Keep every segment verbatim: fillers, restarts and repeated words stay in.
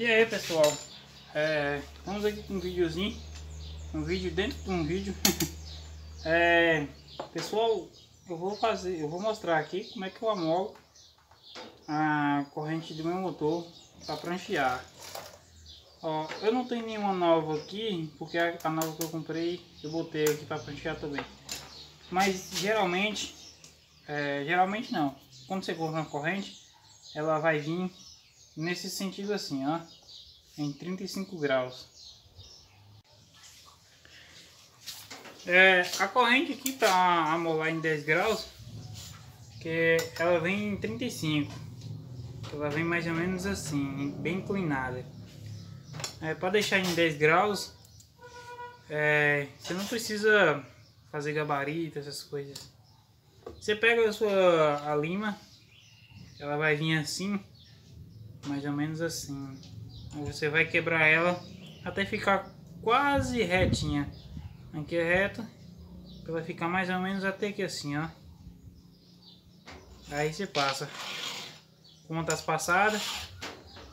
E aí, pessoal, é, vamos aqui com um videozinho, um vídeo dentro de um vídeo. É, pessoal, eu vou fazer, eu vou mostrar aqui como é que eu amoldo a corrente do meu motor para pranchear. Ó, eu não tenho nenhuma nova aqui, porque a, a nova que eu comprei eu botei aqui para pranchear também. Mas geralmente, é, geralmente não. Quando você compra uma corrente, ela vai vir nesse sentido assim, ó, em trinta e cinco graus. É, a corrente aqui para amolar em dez graus, que ela vem em trinta e cinco. Ela vem mais ou menos assim, bem inclinada. É, para deixar em dez graus, é, você não precisa fazer gabarito, essas coisas. Você pega a sua a lima, ela vai vir assim, mais ou menos assim. Você vai quebrar ela até ficar quase retinha. Aqui é reta, ela ficar mais ou menos até aqui assim, ó. Aí você passa quantas passadas.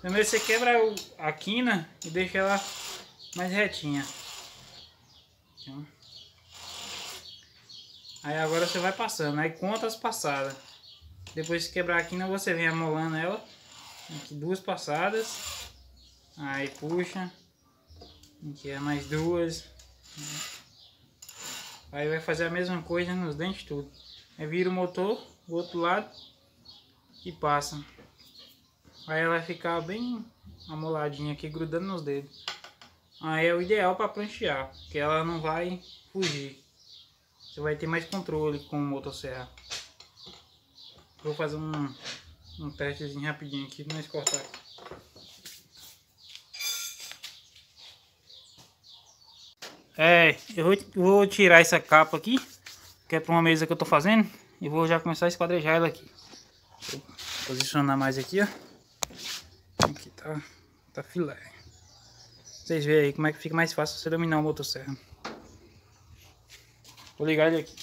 Primeiro você quebra a quina e deixa ela mais retinha. Aí agora você vai passando, aí conta as passadas. Depois de quebrar a quina, você vem amolando ela. Aqui duas passadas, aí puxa, aqui é mais duas, aí vai fazer a mesma coisa nos dentes tudo. Aí vira o motor do outro lado e passa. Aí ela vai ficar bem amoladinha aqui, grudando nos dedos. Aí é o ideal para pranchear, porque ela não vai fugir. Você vai ter mais controle com o motosserra. Vou fazer um... um testezinho rapidinho aqui, nós cortar. É, eu vou tirar essa capa aqui, que é para uma mesa que eu tô fazendo, e vou já começar a esquadrejar ela aqui. Vou posicionar mais aqui, ó. Aqui tá, tá filé. Vocês veem aí como é que fica mais fácil você dominar o motosserra. Vou ligar ele aqui.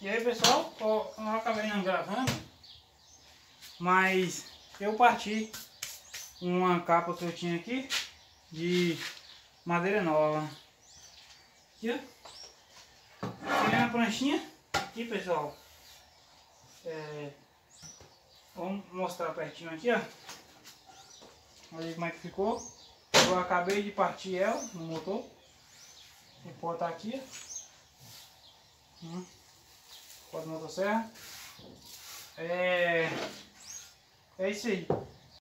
E aí, pessoal, eu não acabei não gravando, mas eu parti uma capa que eu tinha aqui de madeira nova. Aqui, ó. Tirei uma pranchinha aqui, pessoal. É, vamos mostrar pertinho aqui, ó. Olha como é que ficou. Eu acabei de partir ela no motor. Vou botar aqui, ó. Hum. Pode motosserra. É... É isso aí.